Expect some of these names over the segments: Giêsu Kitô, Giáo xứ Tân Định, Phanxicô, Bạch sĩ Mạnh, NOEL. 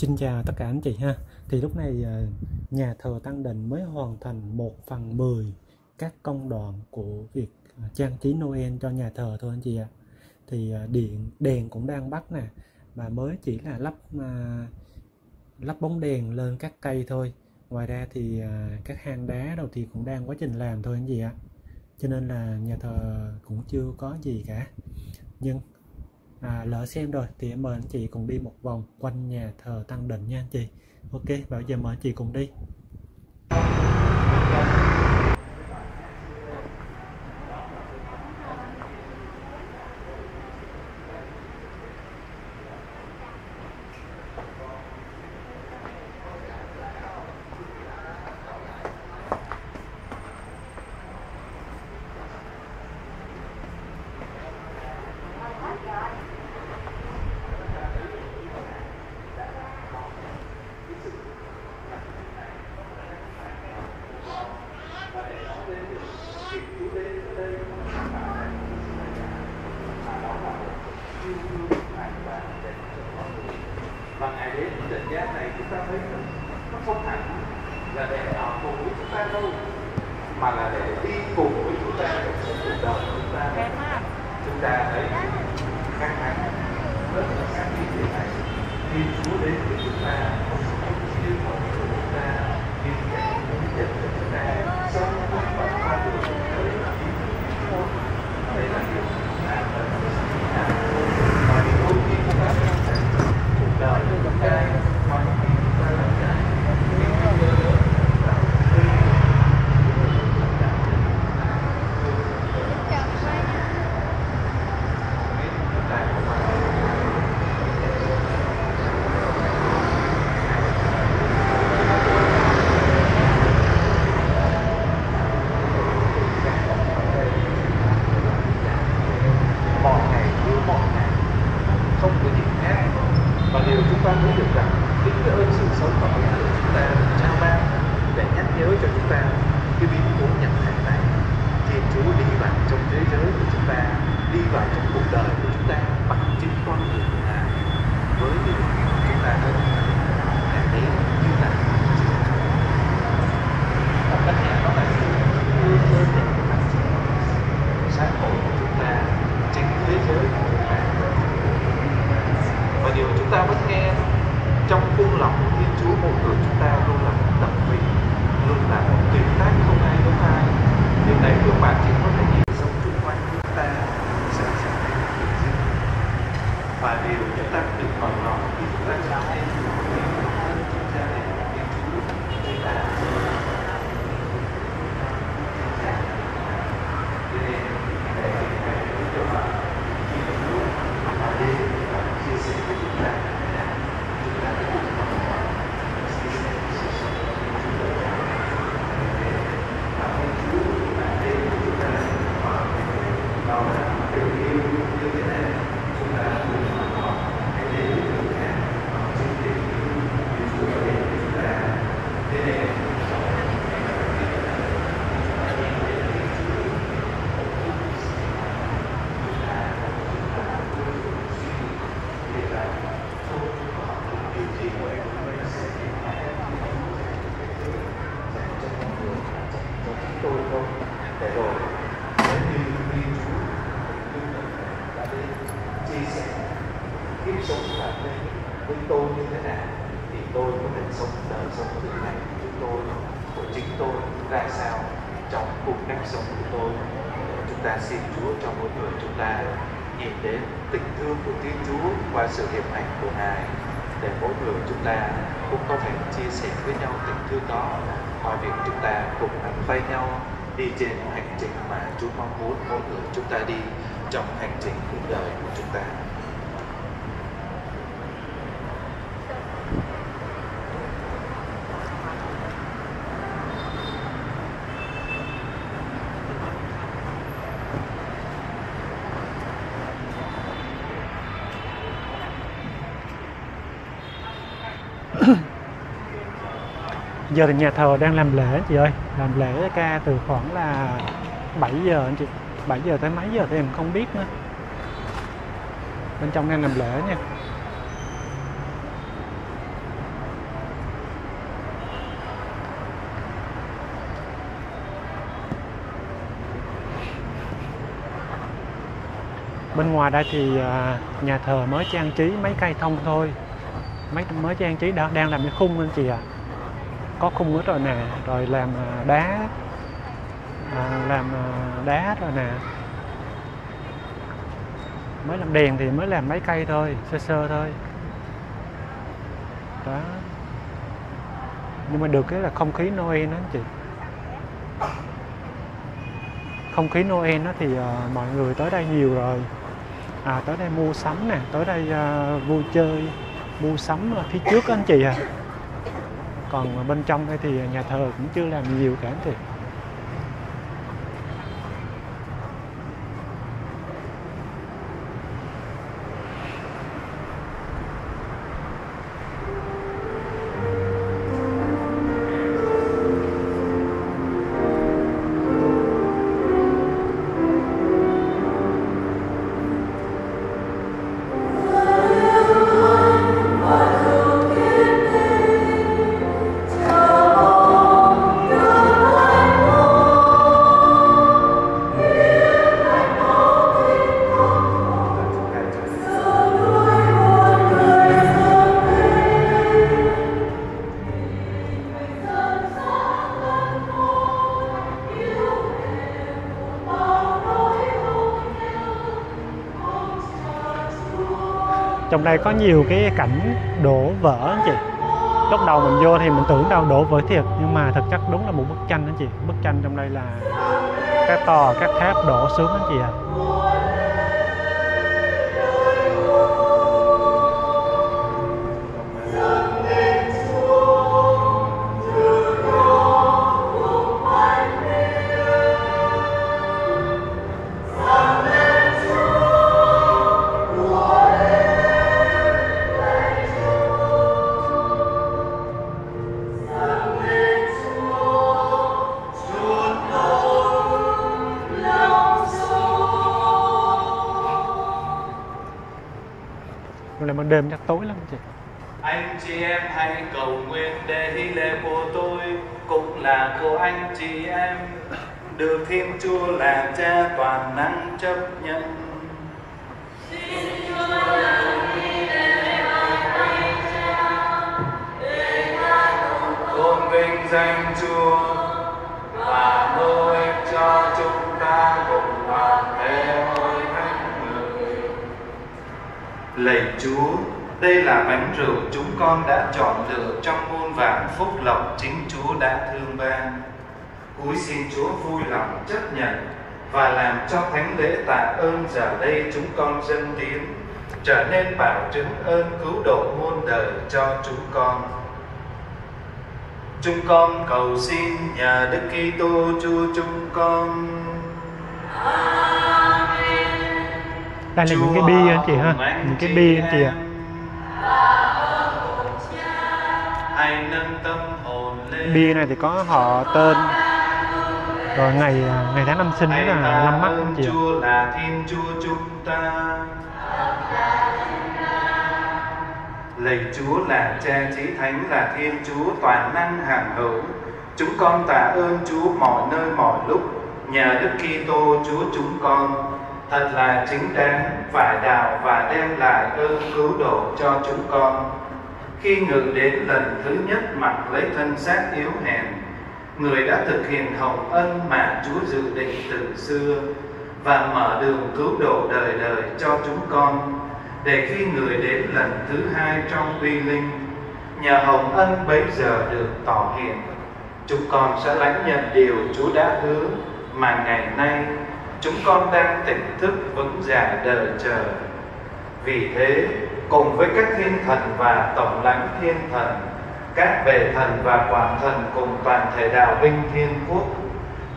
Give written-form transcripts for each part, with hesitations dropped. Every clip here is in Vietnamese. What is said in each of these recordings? Xin chào tất cả anh chị ha. Thì lúc này nhà thờ Tân Định mới hoàn thành 1/10 các công đoạn của việc trang trí Noel cho nhà thờ thôi anh chị ạ. Thì đèn cũng đang bắt nè, mà mới chỉ là lắp bóng đèn lên các cây thôi. Ngoài ra thì các hang đá đầu thì cũng đang quá trình làm thôi anh chị ạ. Cho nên là nhà thờ cũng chưa có gì cả. Nhưng lỡ xem rồi thì mời anh chị cùng đi một vòng quanh nhà thờ Tân Định nha anh chị. Ok, bây giờ mời anh chị cùng đi. Và ngày đến định giá này chúng ta thấy nó không hẳn là để ở cùng với chúng ta đâu, mà là để đi cùng với chúng ta trong cuộc đời chúng ta. Chúng ta thấy các hãng rất là các vị thế này khi Chúa đến với chúng ta, yêu cầu của chúng ta, yêu cầu của chúng ta, sống với bản thân của chúng ta là yêu thương. Đây là điều mà đôi khi chúng ta đời chúng ta hoàn thành ra là cái những cái điều đó là khi mọi ngày không có gì khác. Và điều chúng ta thấy được rằng chính cái ơn sự sống và ơn của chúng ta trao ban để nhắc nhớ cho chúng ta cái biến cố nhặt hạnh này, thì Chúa đi vào trong thế giới của chúng ta, đi vào trong cuộc đời của chúng ta bằng chính con người của Ngài, với cái điều chúng ta thấy Ngài đến như là một cách nhà đó là người chơi để làm gì sáng hội của chúng ta, chính thế giới của chúng ta. Và điều chúng ta vẫn nghe trong khuôn lòng của Thiên Chúa mỗi người chúng ta luôn là một đặc biệt, luôn là một tuyệt tác không ai giống ai. Điều này các bạn chỉ có thể nhìn sống chung quanh chúng ta sẽ thấy được gì. Và điều chúng ta được bằng lòng khi chúng ta trao lên chúng ta để Thiên Chúa thì là xin Chúa cho mỗi người chúng ta nhìn đến tình thương của Thiên Chúa và sự hiệp hành của Ngài, để mỗi người chúng ta cũng có thể chia sẻ với nhau tình thương đó, ngoài việc chúng ta cùng nắm vai nhau đi trên hành trình mà Chúa mong muốn mỗi người chúng ta đi trong hành trình cuộc đời của chúng ta. Giờ thì nhà thờ đang làm lễ chị ơi, làm lễ ca từ khoảng là 7 giờ anh chị, 7 giờ tới mấy giờ thì em không biết nữa. Bên trong đang làm lễ nha. Bên ngoài đây thì nhà thờ mới trang trí mấy cây thông thôi, mới trang trí đã đang làm cái khung anh chị ạ. Có khung hết rồi nè, rồi làm đá, rồi nè. Mới làm đèn thì mới làm mấy cây thôi, sơ thôi. Đó. Nhưng mà được cái là không khí Noel đó anh chị. Không khí Noel đó thì mọi người tới đây nhiều rồi. Tới đây mua sắm nè, tới đây vui chơi, mua sắm phía trước anh chị à. Còn bên trong đây thì nhà thờ cũng chưa làm nhiều cả anh chị. Trong đây có nhiều cái cảnh đổ vỡ anh chị. Lúc đầu mình vô thì mình tưởng đâu đổ vỡ thiệt, nhưng mà thực chất đúng là một bức tranh anh chị. Bức tranh trong đây là các tòa, các tháp đổ xuống anh chị ạ. Đêm chắc tối lắm chị. Anh chị em hãy cầu nguyện để lễ của tôi cũng là của anh chị em được Thiên Chúa là Cha toàn năng chấp nhận. Tôn vinh danh Chúa và tôi cho chúng ta cùng toàn thể hội thánh người. Lạy Chúa, đây là bánh rượu chúng con đã chọn lựa trong muôn vàn phúc lộc chính Chúa đã thương ban. Cúi xin Chúa vui lòng chấp nhận và làm cho thánh lễ tạ ơn giờ đây chúng con dâng hiến trở nên bảo chứng ơn cứu độ muôn đời cho chúng con. Chúng con cầu xin nhờ Đức Kitô Chúa chúng con. Amen. Đây là những cái bia anh chị ha, những cái bia anh chị ạ. Bia này thì có họ tên rồi ngày tháng năm sinh là năm mắt anh chị. Chúa là Thiên Chúa chúng ta. Lạy Chúa là Cha Chí Thánh là Thiên Chúa toàn năng hàng hữu. Chúng con tạ ơn Chúa mọi nơi mọi lúc nhờ Đức Kitô Chúa chúng con. Thật là chính đáng, phải đạo và đem lại ơn cứu độ cho chúng con. Khi ngự đến lần thứ nhất mặc lấy thân xác yếu hèn, người đã thực hiện hồng ân mà Chúa dự định từ xưa và mở đường cứu độ đời đời cho chúng con, để khi người đến lần thứ hai trong uy linh, nhờ hồng ân bấy giờ được tỏ hiện, chúng con sẽ lãnh nhận điều Chúa đã hứa mà ngày nay chúng con đang tỉnh thức vững dạ đợi chờ. Vì thế, cùng với các thiên thần và tổng lãnh thiên thần, các bề thần và quản thần cùng toàn thể đạo binh thiên quốc,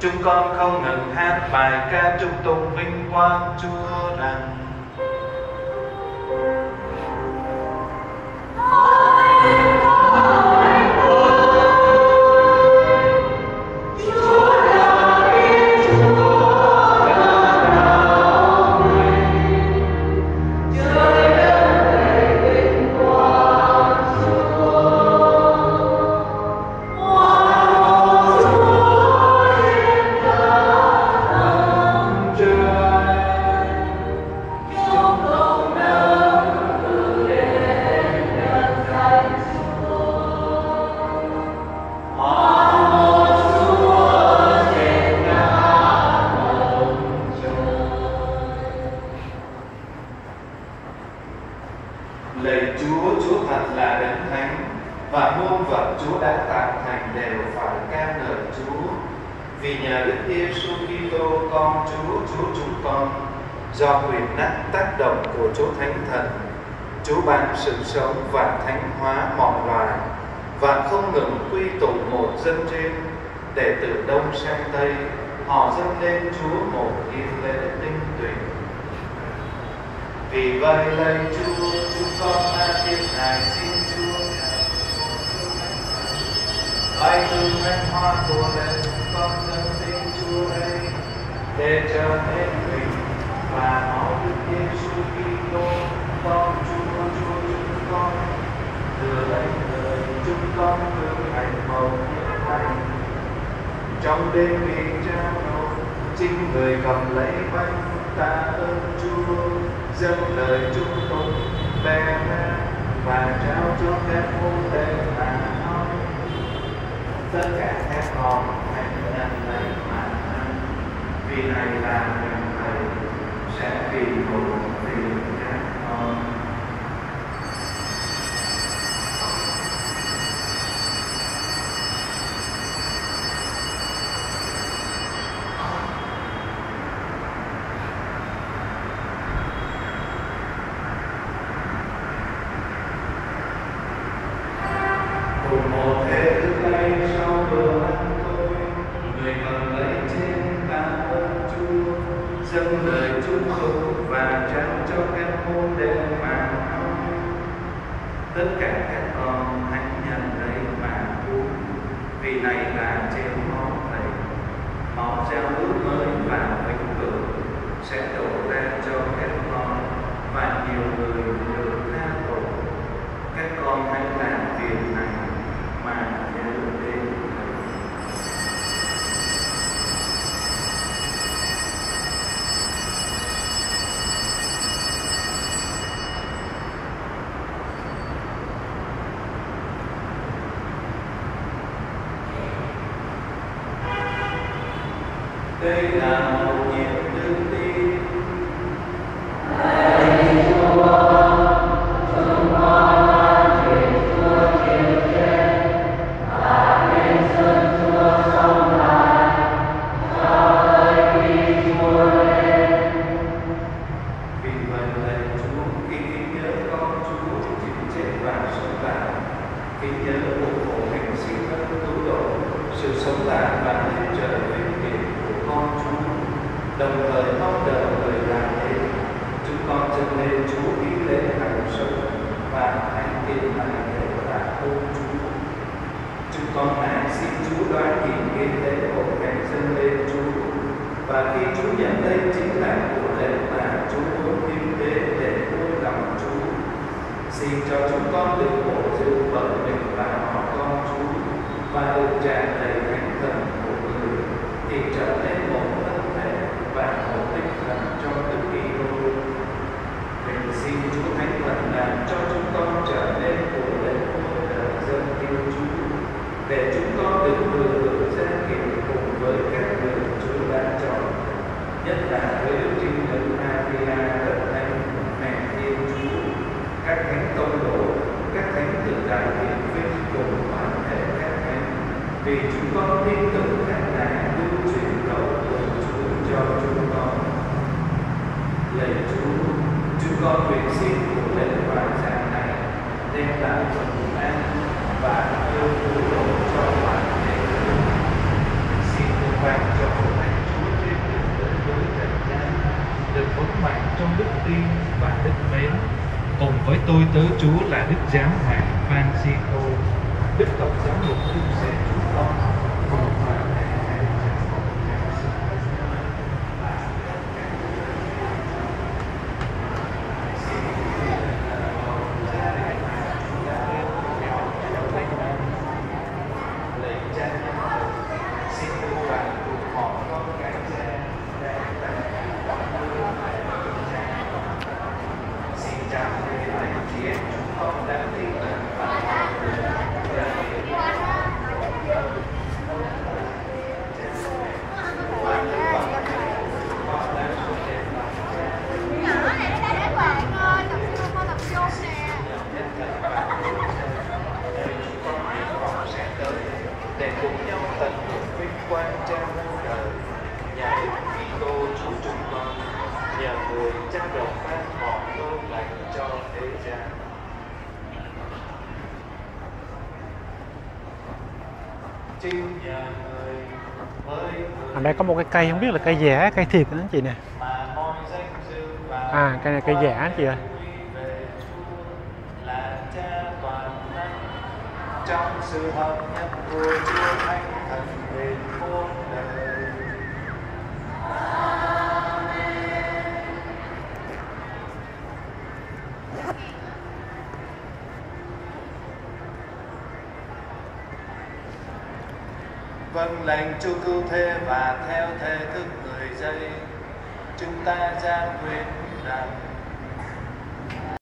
chúng con không ngừng hát bài ca chúc tụng vinh quang Chúa rằng. Lạy Chúa, Chúa thật là đấng thánh, và muôn vật Chúa đã tạo thành đều phải ca ngợi Chúa. Vì nhờ Đức Giêsu Kitô Con Chúa chúng con, do quyền năng tác động của Chúa Thánh Thần, Chúa ban sự sống và thánh hóa mọi loài, và không ngừng quy tụ một dân trên, để từ đông sang tây họ dâng lên Chúa một nghi lễ tinh tuyền. Vì vậy lạy Chúa, chúng con tha thiết nài xin Chúa hãy từ anh hoa của đời con dâng lên Chúa đây, để trở nên mình và máu Đức Giêsu Kitô Con Chúa chúng con. Từ lấy lời chúng con được hạnh mầu như thánh trong đêm bị trao đổi, chính người cầm lấy bánh tạ ơn Chúa, dâng lời chúng tôi bèn và trao cho các môn đệ và nói: tất cả các con hãy nhận lấy mà ăn, vì này là ngày thầy sẽ vì một vì các con. Đây là một niềm đức tin. Lạy Chúa, chúng con đã chuyển Chúa trên trên và đến sân Chúa sống lại cho tới khi Chúa lên. Vì vậy lạy Chúa, khi kính nhớ con Chúa chịu chết và sống lại, kính nhớ ủng hộ hành sinh các cứu độ, sự sống lại và hiện trở về đồng thời mong đợi người làm thế. Chúng con dâng lên Chúa kính lễ hằng sống và thánh thiện này để tạ ơn Chúa. Chúng con hãy xin Chúa đoán nhìn kinh tế của ngài dâng lên Chúa, và khi Chúa nhận đây chính là của lễ mà Chúa muốn kinh tế để vui lòng Chúa, xin cho chúng con được bổ dưỡng bởi mình và họ con Chúa, và được tràn đầy thánh thần của người thì trở nên một thân thể và một tinh thần trong từng kỳ đôi. Mình xin Chúa Thánh Thần làm cho chúng con trở nên của lễ hội đời dân yêu Chúa, để chúng con được thừa hưởng gia nghiệp cùng với các người Chúa đã chọn, nhất là với Đức Trinh Nữ Maria Thánh Thánh Mẹ Thiên Chúa, các thánh tông đồ, các thánh tử đại hiển vinh cùng toàn thể các thánh, vì chúng con tin tưởng các ngài lưu truyền cầu của Chúa cho chúng con. Lạy Chúa, chúng con nguyện xin của lễ hoàn giảng này đem lại bình an và yêu thương cho toàn thể người. Xin công ban cho hội thánh Chúa trên đường tới với trần gian được vững mạnh trong đức tin và đức mến, cùng với tôi tớ Chúa là Đức Giáo Hoàng Phanxicô, Đức Tổng Giám mục Trung Sẽ chúng con. Hãy subscribe cho kênh Giáo xứ Tân Định để không bỏ lỡ những video hấp dẫn. Ở đây có một cái cây, không biết là cây giả, cây thiệt đó anh chị nè. À, cây này cây giả anh chị ơi. Vâng lành Chúa cứu thế và theo thế thức người dây, chúng ta ra nguyện rằng